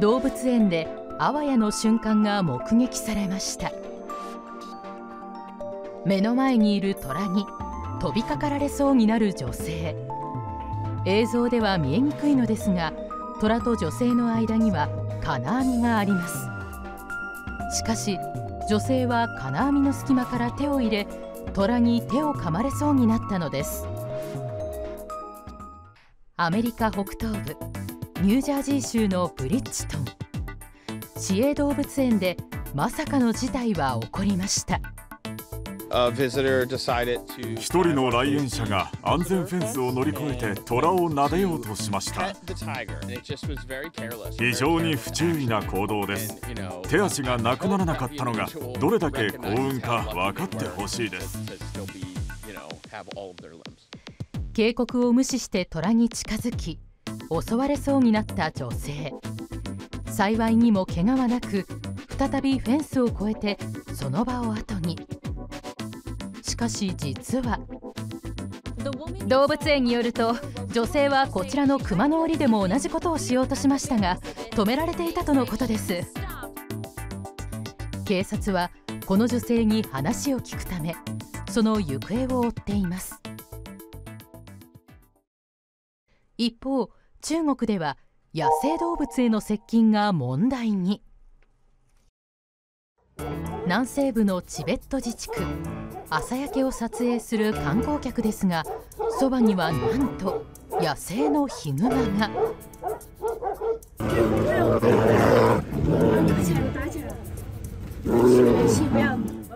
動物園であわやの瞬間が目撃されました。目の前にいる虎に飛びかかられそうになる女性。映像では見えにくいのですが、虎と女性の間には金網があります。しかし女性は金網の隙間から手を入れ、虎に手を噛まれそうになったのです。アメリカ北東部ニュージャージー州のブリッジトン、市営動物園でまさかの事態は起こりました。1人の来園者が安全フェンスを乗り越えて虎を撫でようとしました。非常に不注意な行動です。手足がなくならなかったのがどれだけ幸運か分かってほしいです。警告を無視して虎に近づき襲われそうになった女性。幸いにも怪我はなく、再びフェンスを越えてその場を後に。しかし実は動物園によると、女性はこちらの熊の檻でも同じことをしようとしましたが、止められていたとのことです。警察はこの女性に話を聞くため、その行方を追っています。一方、中国では野生動物への接近が問題に。南西部のチベット自治区、朝焼けを撮影する観光客ですが、そばにはなんと野生のヒグマが。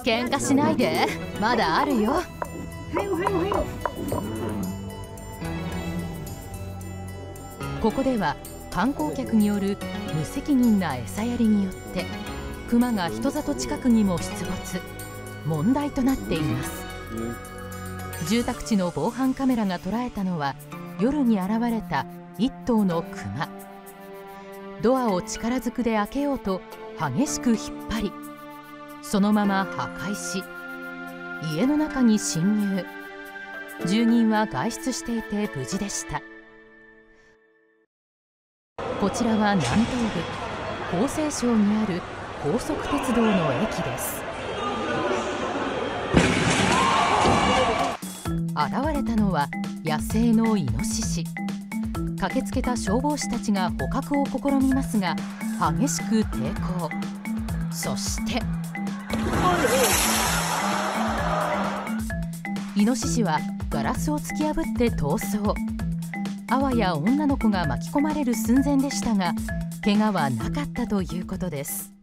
喧嘩しないで、まだあるよ。ここでは観光客による無責任な餌やりによってクマが人里近くにも出没、問題となっています。住宅地の防犯カメラが捉えたのは、夜に現れた1頭のクマ。ドアを力ずくで開けようと激しく引っ張り、そのまま破壊し家の中に侵入。住人は外出していて無事でした。こちらは南東部江西省にある高速鉄道の駅です。現れたのは野生のイノシシ。駆けつけた消防士たちが捕獲を試みますが、激しく抵抗。そしてイノシシはガラスを突き破って逃走。あわや女の子が巻き込まれる寸前でしたが、怪我はなかったということです。